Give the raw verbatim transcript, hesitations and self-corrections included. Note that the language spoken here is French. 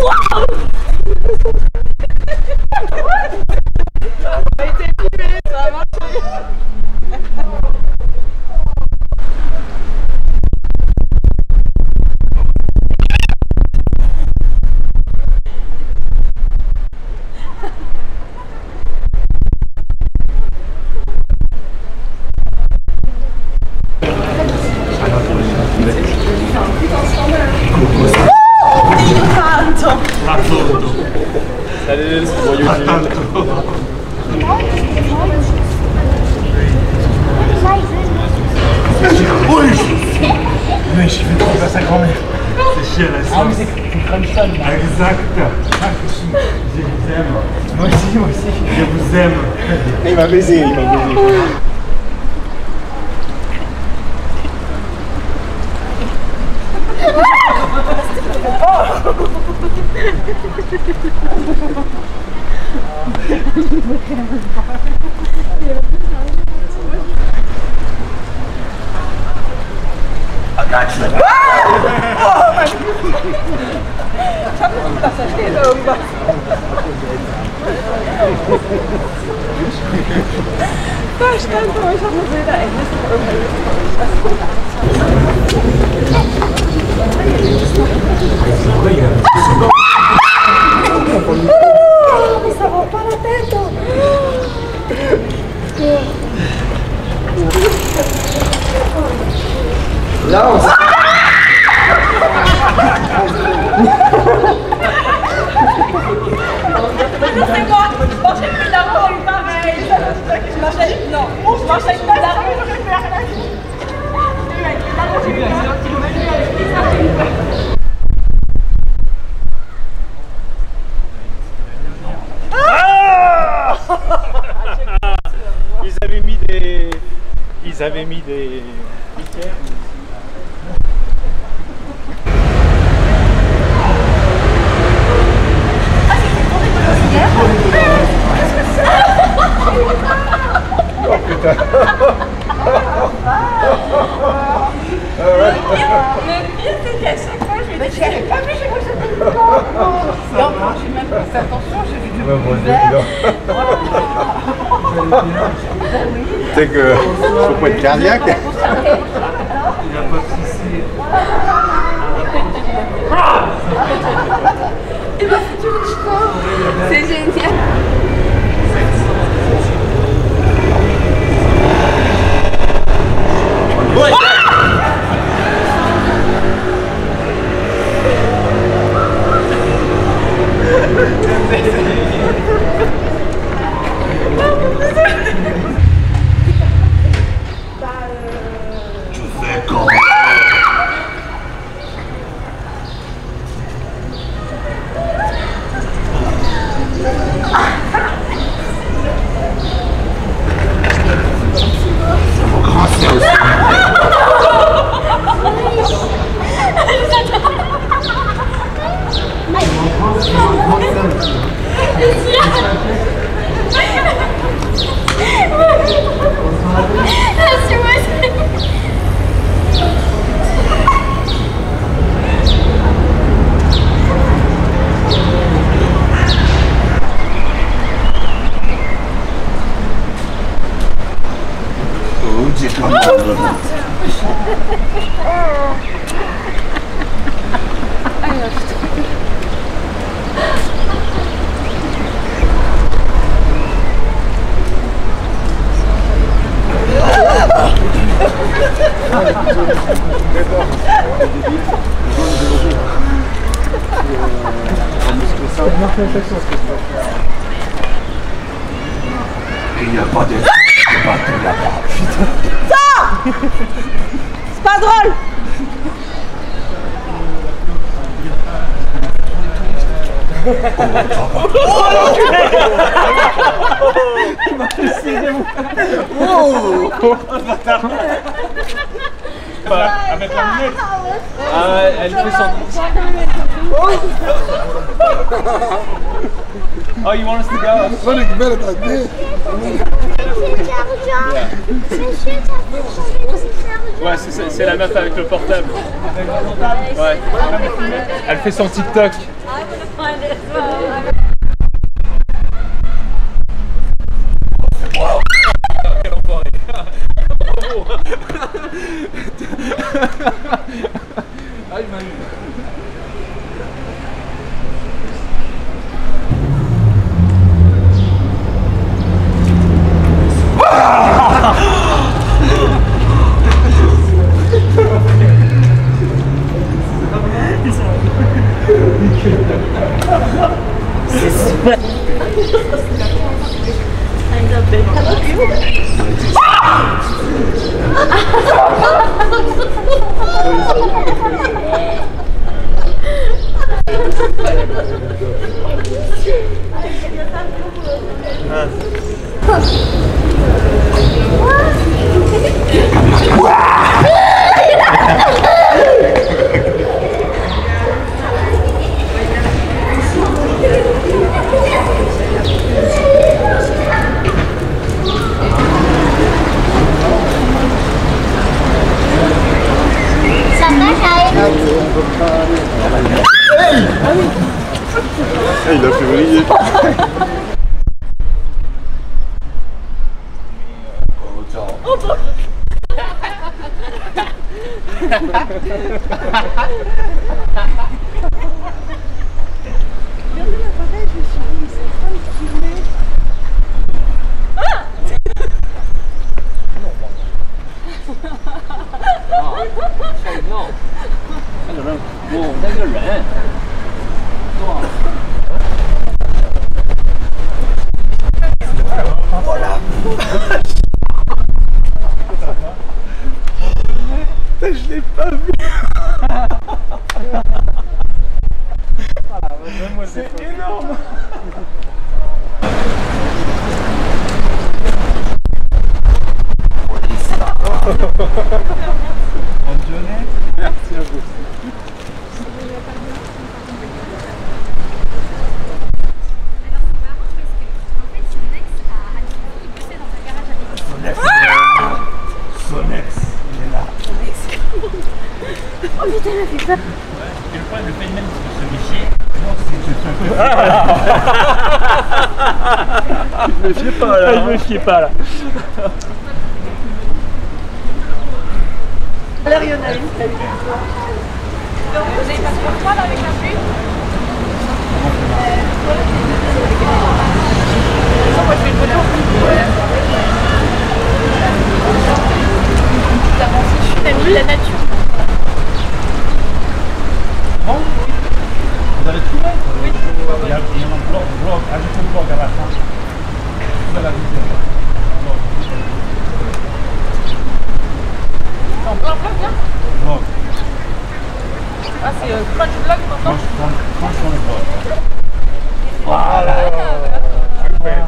Ça a été filmé, ça a marché. Il m'a baisé, il m'a baisé. I got you. Oh mein Gott. Ich hab nicht gedacht, da steht irgendwas. Da stand so, ich hab nur Bilder, ey, das ist irgendwas. Oh, mi stavo paratendo. Là, on c'est quoi? Je marchais plus la rue, pareil. Je marchais... Non, je marchais pas la rue, je vais faire la rue. Là, j'ai ah! Ils avaient mis des... Ils avaient mis des... Que faut pas être cardiaque. Il a pas poussé. Il m'a foutu le chico. C'est génial. Ouais. Ah Oh, you want us to go? It's funny, you better like this. Ouais, c'est la meuf avec le portable. Ouais. Elle fait son TikTok. one as well. Whoa! Get on board. I mean. Qui est pas là. Alors il y en a une qui a eu une fois. Donc vous avez passé votre toile avec la pluie. Moi je vais le voler en plus. Je suis même vu la nature. Bon, vous avez trouvé? Oui. Il y a un blog, blog, ajoutez le blog à la fin. Voilà, non, blog, blog, bien. Blog. Ah, c'est euh, crunch blog maintenant. Crunch, crunch, crunch on le blog. Voilà. Super.